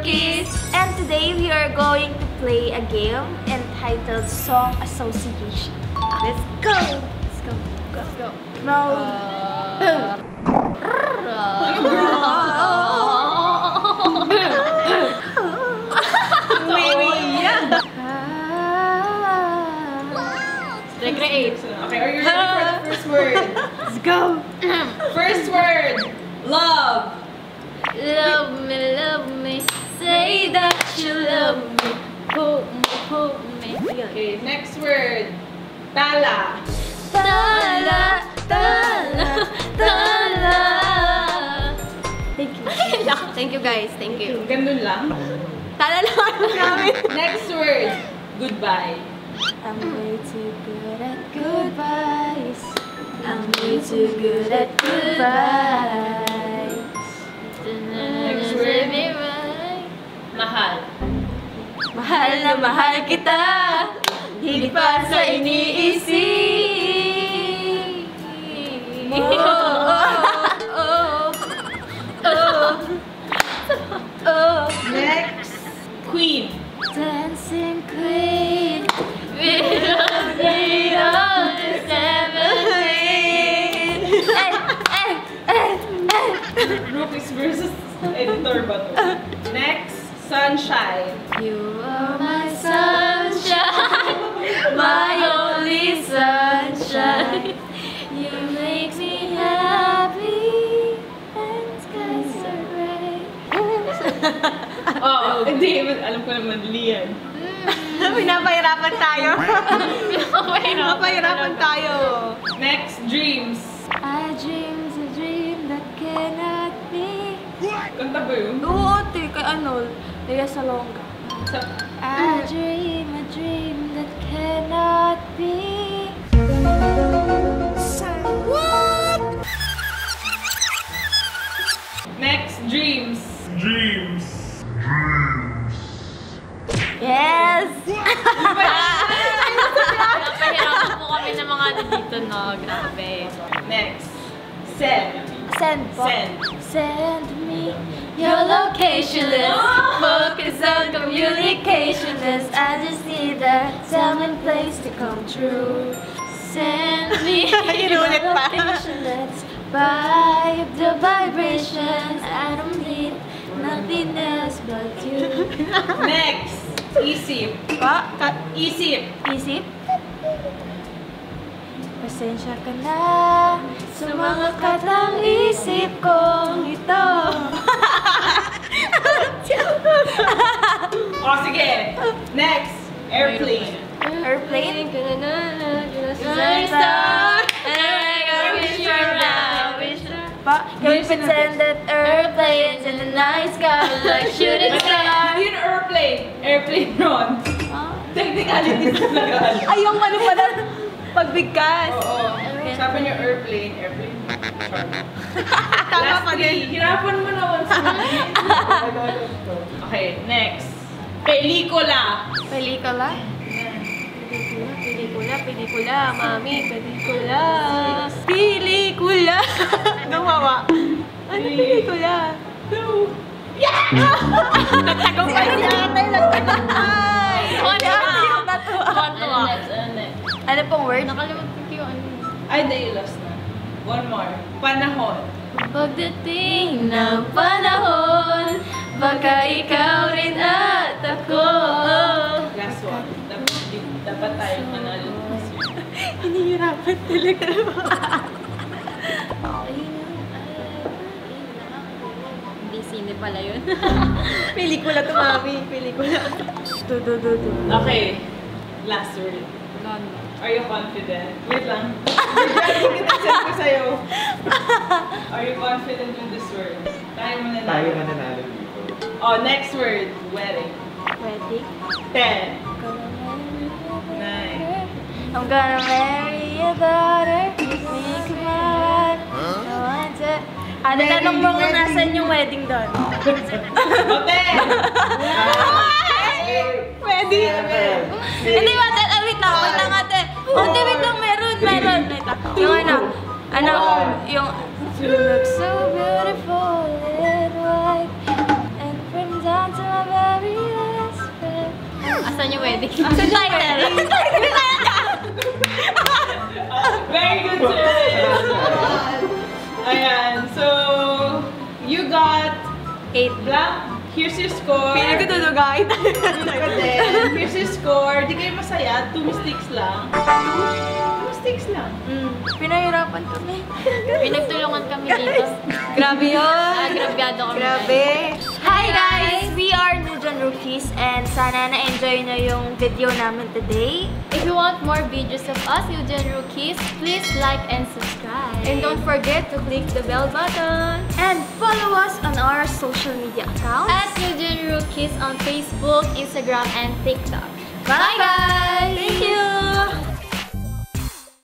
Rookies! And today we are going to play a game entitled Song Association. Let's go! Let's go! Let's go! Recreate! Okay, are you ready for the first word? Let's go! First word! Love! Love me, say that you love me. Hold me, okay, next word. Tala. Tala, tala, tala. Thank you. Thank you guys, thank you. Gandun lang. Tala lang. Next word. Goodbye. I'm way too good at goodbyes. I'm way too good at goodbyes. Mahal. Mahal na mahal kita, higit pa sa iniisip. Oh, oh, oh, oh, oh. Next. Queen. Dancing queen. We'll be on the 17th. Rookies versus editor ba to? Next. Sunshine. You are my sunshine, my only sunshine. You make me happy and skies are gray. Oh, hindi. Alam ko naman, Lian. Pinapahirapan tayo. Pinapahirapan tayo. Next, dreams. I dreams a dream that cannot be. Kanta ba yun? Oo, te. Kay ano? Salonga. I dream a dream that cannot be. What? Next, dreams. Dreams. Dreams. Yes! Napahirapan po kami ng mga dito, no? Grabe. Next. Send. Send. Send. Send me your location list. Focus on communication is I just need that time and place to come true. Send me your location list. Buy up the vibrations. I don't need nothing else but you. Next. Isip. What? Isip. Isip? Pasensya ka na sa mga katang isip kong ito. Oh, sige. Next, airplane. Airplane? Can we pretend that airplanes in the night sky like shooting stars? Yun airplane. Airplane ron. Technicalities talaga. Ay, yung ano pala, pagbigkas. Oo. Sabi niyo airplane, airplane. Tama pa din. Hirapan mo na once. Okay, next. Pelikula. Pelikula? Pelikula, pelikula, pelikula. Mami, pelikula. Pelikula. Gumawa. Ano pelikula? No. Yeah! Nagtagong pa rin natin. Nagtagong pa. Ano? Ano pong word? Nakalimutan ko yung ano. Ay, dahil last na. One more. Panahon. Pagdating ng panahon, baka ikaw rin at ako. Last one. Dapat tayo manalo. Hinihirapan talaga naman. Hindi sine pala yun. Pelikula to, mami. Pelikula. Okay. Last word. Are you confident? Wait lang. Are you confident with this word? Tayo mananalo. Oh, next word. Wedding. Wedding. 10. Nine. I'm gonna marry your daughter. Make mine. Ano tanong mo kung nasan yung wedding doon? 10. Wedding. Hindi ba? Wait lang, meron. Yung ano, yung... You look so beautiful in white, and from down to sa inyo wedding. Good title. Very good choice. Ayan, so you got 8 blank. Here's your score. Feeling ko dudugay. Here's your score. Di kayo masaya. 2 mistakes lang. Pinahirapan kami. Pinagtulungan kami dito. Grabe yun. Grabyado kami. Grabe. Hi guys! We are NewGen Rookies and sana na-enjoy nyo yung video namin today. If you want more videos of us, NewGen Rookies, please like and subscribe. And don't forget to click the bell button. And follow us on our social media accounts. At NewGen Rookies on Facebook, Instagram, and TikTok. Bye guys! Thank you!